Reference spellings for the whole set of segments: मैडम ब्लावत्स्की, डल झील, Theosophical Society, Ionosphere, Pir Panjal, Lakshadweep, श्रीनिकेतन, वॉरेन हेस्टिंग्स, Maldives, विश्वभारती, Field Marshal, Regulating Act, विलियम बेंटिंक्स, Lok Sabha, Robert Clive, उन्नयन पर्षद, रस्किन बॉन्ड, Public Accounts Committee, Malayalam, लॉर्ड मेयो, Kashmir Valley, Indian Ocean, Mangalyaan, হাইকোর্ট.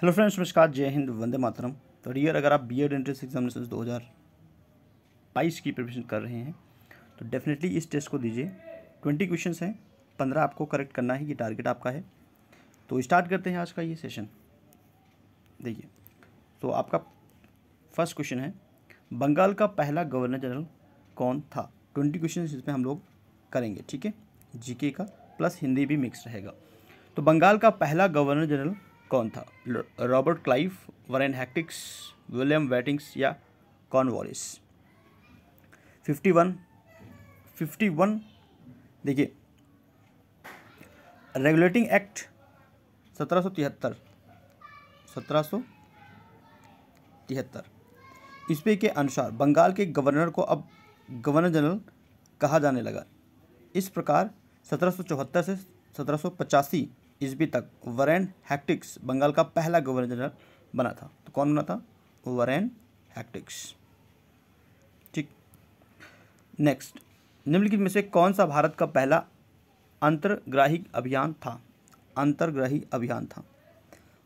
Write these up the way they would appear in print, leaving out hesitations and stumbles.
Hello friends, नमस्कार, जय हिंद, वंदे मातरम। तो डियर, अगर आप B.Ed एंट्रेंस एग्जामिनेशन 2022 की प्रिपरेशन कर रहे हैं तो डेफिनेटली इस टेस्ट को दीजिए। 20 क्वेश्चंस हैं, 15 आपको करेक्ट करना है, ये टारगेट आपका है। तो स्टार्ट करते हैं आज का ये सेशन। देखिए, तो आपका फर्स्ट क्वेश्चन है, बंगाल का पहला गवर्नर जनरल कौन था। 20 क्वेश्चन इसमें हम लोग करेंगे, ठीक है, जीके का प्लस हिंदी भी मिक्स रहेगा। तो बंगाल का पहला गवर्नर जनरल कौन था। Robert Clive, वॉरेन हेस्टिंग्स, विलियम बेंटिंक्स या कॉर्नवॉलिस। 51 देखिए, रेगुलेटिंग एक्ट 1773 इसमें के अनुसार बंगाल के गवर्नर को अब गवर्नर जनरल कहा जाने लगा। इस प्रकार 1774 से 1785 ईस्वी तक वॉरेन हेस्टिंग्स बंगाल का पहला गवर्नर जनरल बना था। तो कौन बना था? वॉरेन हेस्टिंग्स। ठीक, नेक्स्ट, निम्नलिखित में से कौन सा भारत का पहला अंतर्ग्राही अभियान था। अंतर्ग्राही अभियान था,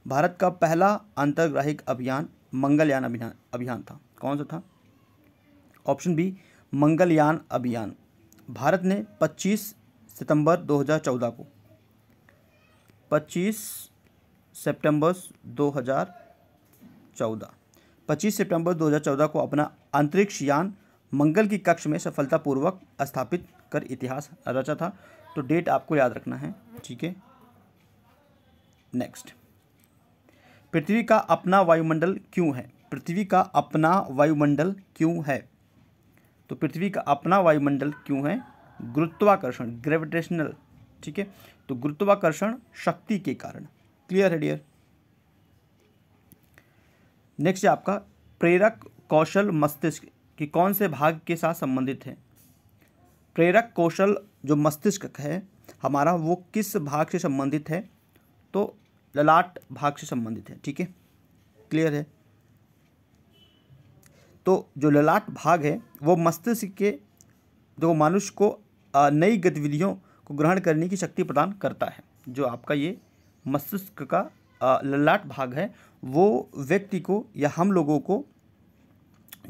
भारत का पहला अंतर्ग्राही अभियान मंगलयान अभियान था। कौन सा था? ऑप्शन बी, मंगलयान अभियान। भारत ने 25 सितंबर 2014 को अपना अंतरिक्ष यान मंगल की कक्ष में सफलतापूर्वक स्थापित कर इतिहास रचा था। तो डेट आपको याद रखना है, ठीक है। नेक्स्ट, पृथ्वी का अपना वायुमंडल क्यों है। पृथ्वी का अपना वायुमंडल क्यों है। तो पृथ्वी का अपना वायुमंडल क्यों है? गुरुत्वाकर्षण, ग्रेविटेशनल, ठीक है, तो गुरुत्वाकर्षण शक्ति के कारण। क्लियर है डियर। नेक्स्ट है आपका प्रेरक कौशल मस्तिष्क कि कौन से भाग के साथ संबंधित है। प्रेरक कौशल जो मस्तिष्क है हमारा, वो किस भाग से संबंधित है? तो ललाट भाग से संबंधित है, ठीक है, क्लियर है। तो जो ललाट भाग है वो मस्तिष्क के, जो मनुष्य को नई गतिविधियों को ग्रहण करने की शक्ति प्रदान करता है। जो आपका ये मस्तिष्क का ललाट भाग है वो व्यक्ति को या हम लोगों को,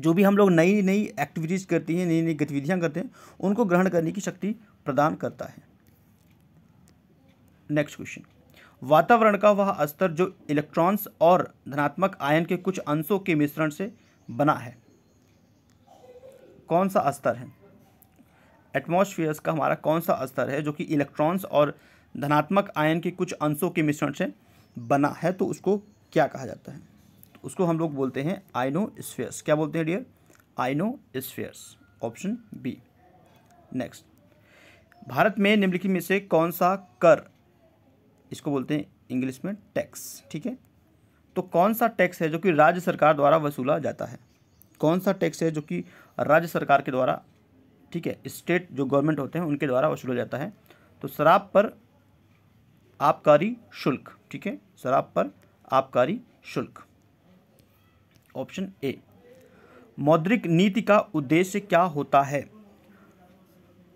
जो भी हम लोग नई नई एक्टिविटीज़ करती हैं, नई नई गतिविधियां करते हैं, उनको ग्रहण करने की शक्ति प्रदान करता है। नेक्स्ट क्वेश्चन, वातावरण का वह स्तर जो इलेक्ट्रॉन्स और धनात्मक आयन के कुछ अंशों के मिश्रण से बना है। कौन सा स्तर है? एटमॉस्फेयर्स का हमारा कौन सा स्तर है जो कि इलेक्ट्रॉन्स और धनात्मक आयन के कुछ अंशों के मिश्रण से बना है, तो उसको क्या कहा जाता है? तो उसको हम लोग बोलते हैं आइनोस्फीयर्स। क्या बोलते हैं dear? Ionospheres, option B. Next, Bharat में निम्नलिखित में से कौन सा कर, इसको बोलते हैं इंग्लिश में टैक्स, ठीक है, तो कौन सा टैक्स है जो कि राज्य सरकार द्वारा वसूला जाता है। कौन सा टैक्स है जो कि राज्य सरकार के द्वारा, ठीक है, स्टेट जो गवर्नमेंट होते हैं उनके द्वारा वसूला जाता है। तो शराब पर आबकारी शुल्क, ठीक है, शराब पर आबकारी शुल्क, ऑप्शन ए। मौद्रिक नीति का उद्देश्य क्या होता है।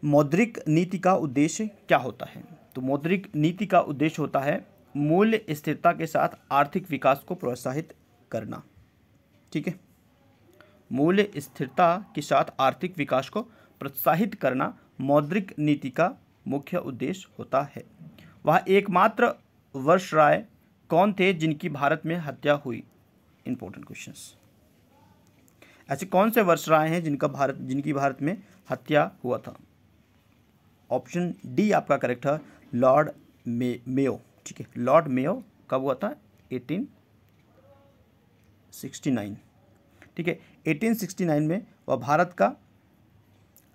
मौद्रिक नीति का उद्देश्य क्या होता है? तो मौद्रिक नीति का उद्देश्य होता है मूल्य स्थिरता के साथ आर्थिक विकास को प्रोत्साहित करना, ठीक है, मूल्य स्थिरता के साथ आर्थिक विकास को प्रोत्साहित करना मौद्रिक नीति का मुख्य उद्देश्य होता है। वह एकमात्र वर्षराय कौन थे जिनकी भारत में हत्या हुई। इंपॉर्टेंट क्वेश्चंस, ऐसे कौन से वर्षराय हैं जिनकी भारत में हत्या हुआ था। ऑप्शन डी आपका करेक्ट है, लॉर्ड मेयो, ठीक है, लॉर्ड मेयो। कब हुआ था? 1869, ठीक है, 1869 में वह भारत का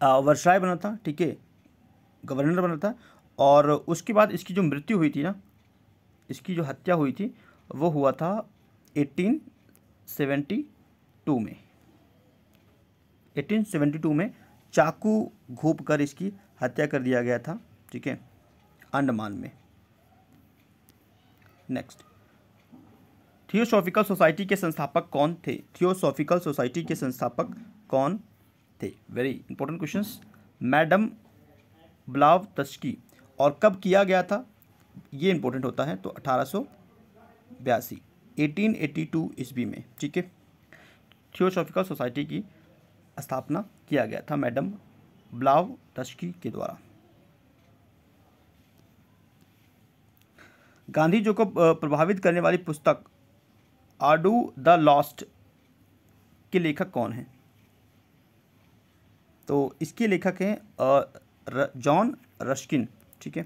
वर्षराय बना था, ठीक है, गवर्नर बना था। और उसके बाद इसकी जो मृत्यु हुई थी ना, इसकी जो हत्या हुई थी वो हुआ था 1872 में। 1872 में चाकू घोंपकर इसकी हत्या कर दिया गया था, ठीक है, अंडमान में। नेक्स्ट, थियोसॉफिकल सोसाइटी के संस्थापक कौन थे। थियोसॉफिकल सोसाइटी के संस्थापक कौन थे। Very important questions, मैडम ब्लावत्स्की। और कब किया गया था, ये इंपॉर्टेंट होता है, तो 1882। 1882 ईस्वी में, ठीक है, थियोसॉफिकल सोसाइटी की स्थापना किया गया था मैडम ब्लावत्स्की के द्वारा। गांधी जी को प्रभावित करने वाली पुस्तक आडू द लॉस्ट के लेखक कौन हैं? तो इसके लेखक हैं जॉन रस्किन, ठीक है,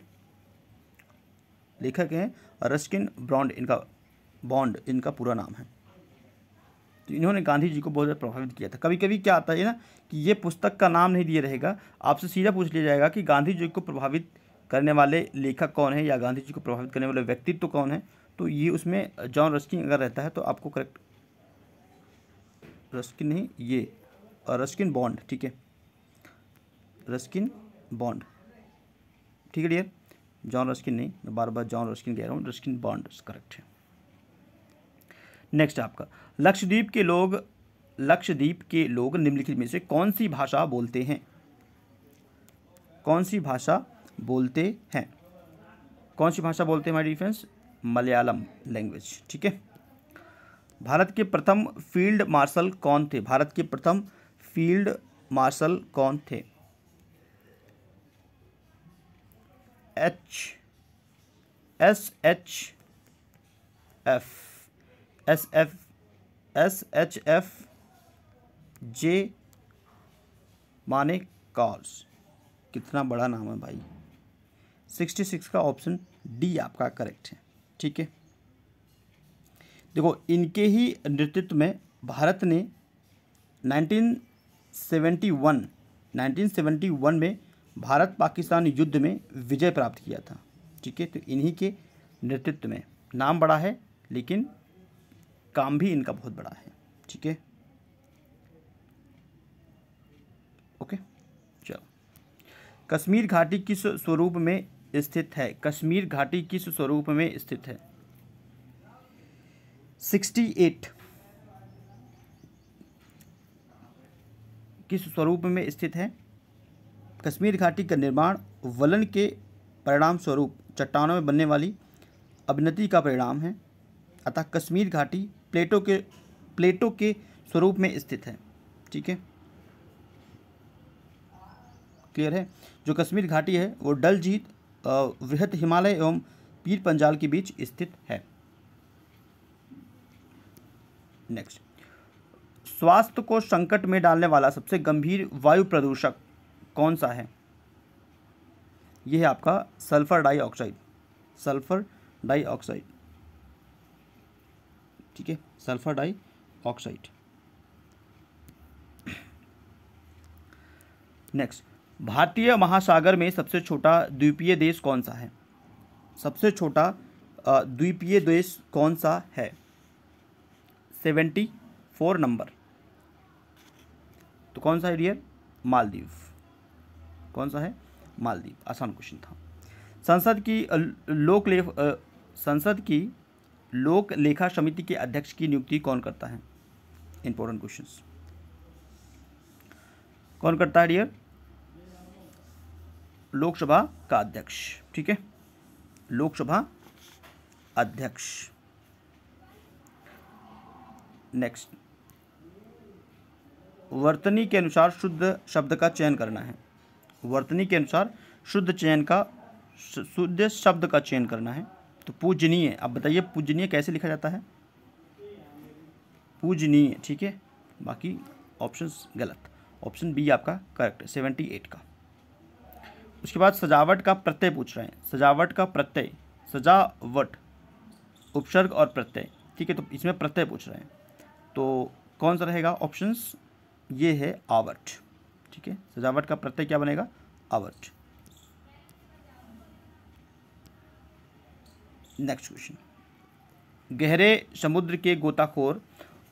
लेखक हैं रस्किन ब्रॉन्ड, इनका पूरा नाम है। तो इन्होंने गांधी जी को बहुत ज़्यादा प्रभावित किया था। कभी कभी क्या आता है ना कि ये पुस्तक का नाम नहीं दिया रहेगा, आपसे सीधा पूछ लिया जाएगा कि गांधी जी को प्रभावित करने वाले लेखक कौन है या गांधी जी को प्रभावित करने वाले व्यक्तित्व कौन है। तो ये उसमें जॉन रस्किन अगर रहता है तो आपको करेक्ट, रस्किन नहीं, ये रस्किन बॉन्ड, ठीक है, रस्किन बॉन्ड, ठीक है डियर, जॉन रस्किन नहीं, मैं बार बार जॉन रस्किन कह रहा हूँ, रस्किन बॉन्ड करेक्ट है। नेक्स्ट आपका, लक्षद्वीप के लोग निम्नलिखित में से कौन सी भाषा बोलते हैं? कौन सी भाषा बोलते हैं my dear friends? Malayalam language, ठीक है। भारत के प्रथम फील्ड मार्शल कौन थे? SHF J कार्स, कितना बड़ा नाम है भाई, 66 का ऑप्शन डी आपका करेक्ट है, ठीक है। देखो, इनके ही नेतृत्व में भारत ने 1971 में भारत पाकिस्तान युद्ध में विजय प्राप्त किया था, ठीक है। तो इन्हीं के नेतृत्व में, नाम बड़ा है लेकिन काम भी इनका बहुत बड़ा है, ठीक है, ओके। चलो, कश्मीर घाटी किस स्वरूप में स्थित है? 68 किस स्वरूप में स्थित है? कश्मीर घाटी का निर्माण वलन के परिणाम स्वरूप चट्टानों में बनने वाली अवनति का परिणाम है, अतः कश्मीर घाटी प्लेटो के स्वरूप में स्थित है, ठीक है, क्लियर है। जो कश्मीर घाटी है वो डल झील, वृहत हिमालय एवं पीर पंजाल के बीच स्थित है। नेक्स्ट, स्वास्थ्य को संकट में डालने वाला सबसे गंभीर वायु प्रदूषक कौन सा है? यह है आपका सल्फर डाइऑक्साइड, ठीक है, सल्फर डाइऑक्साइड। नेक्स्ट, भारतीय महासागर में सबसे छोटा द्वीपीय देश कौन सा है? सबसे छोटा द्वीपीय देश कौन सा है? 74 नंबर, तो कौन सा है डियर? मालदीव, कौन सा है? मालदीव। आसान क्वेश्चन था। संसद की लोक लेखा समिति के अध्यक्ष की नियुक्ति कौन करता है? इंपॉर्टेंट क्वेश्चंस, कौन करता है डियर? लोकसभा का अध्यक्ष, ठीक है, लोकसभा अध्यक्ष। नेक्स्ट, वर्तनी के अनुसार शुद्ध शब्द का चयन करना है। शुद्ध शब्द का चयन करना है। तो पूजनीय, अब बताइए पूजनीय कैसे लिखा जाता है? पूजनीय, ठीक है, बाकी ऑप्शंस गलत, ऑप्शन बी आपका करेक्ट है 78 का। उसके बाद सजावट का प्रत्यय पूछ रहे हैं, सजावट उपसर्ग और प्रत्यय, ठीक है, तो इसमें प्रत्यय पूछ रहे हैं, तो कौन सा रहेगा? ऑप्शंस ये है आवर्त, ठीक है, सजावट का प्रत्यय क्या बनेगा? आवर्त। नेक्स्ट क्वेश्चन, गहरे समुद्र के गोताखोर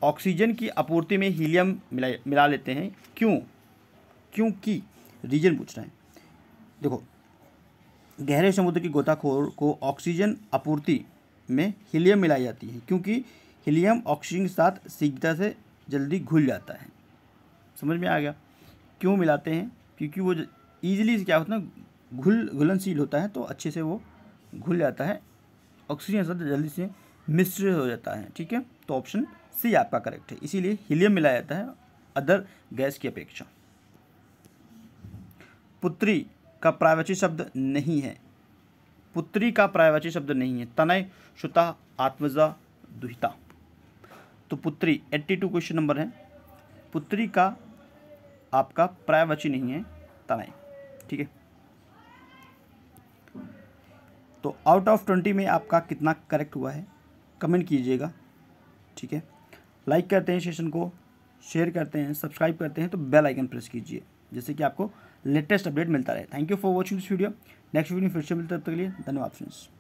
ऑक्सीजन की आपूर्ति में हीलियम मिला लेते हैं, क्यों? क्योंकि रीजन पूछ रहे हैं। देखो, गहरे समुद्र के गोताखोर को ऑक्सीजन आपूर्ति में हीलियम मिलाई जाती है क्योंकि हीलियम ऑक्सीजन के साथ शीघ्रता से जल्दी घुल जाता है। समझ में आ गया क्यों मिलाते हैं? क्योंकि वो ईजिली क्या होता है ना, घुलनशील होता है, तो अच्छे से वो घुल जाता है, ऑक्सीजन के साथ जल्दी से मिश्र हो जाता है। ठीक है, तो ऑप्शन सी आपका करेक्ट है। इसीलिए हीलियम मिलाया जाता है अदर गैस की अपेक्षा। पुत्री का पर्यायवाची शब्द नहीं है, पुत्री का पर्यायवाची शब्द नहीं है। तनय, श्रुता, आत्मजा, दुहिता। तो पुत्री 82 क्वेश्चन नंबर है। पुत्री का आपका पर्यायवाची नहीं है तनय। ठीक है, तो आउट ऑफ 20 में आपका कितना करेक्ट हुआ है कमेंट कीजिएगा। ठीक है, लाइक करते हैं सेशन को, शेयर करते हैं, सब्सक्राइब करते हैं तो बेल आइकन प्रेस कीजिए जिससे कि आपको लेटेस्ट अपडेट मिलता रहे। Thank you for watching this video. Next video में फिर से मिलते हैं, तब तक के लिए धन्यवाद फ्रेंड्स।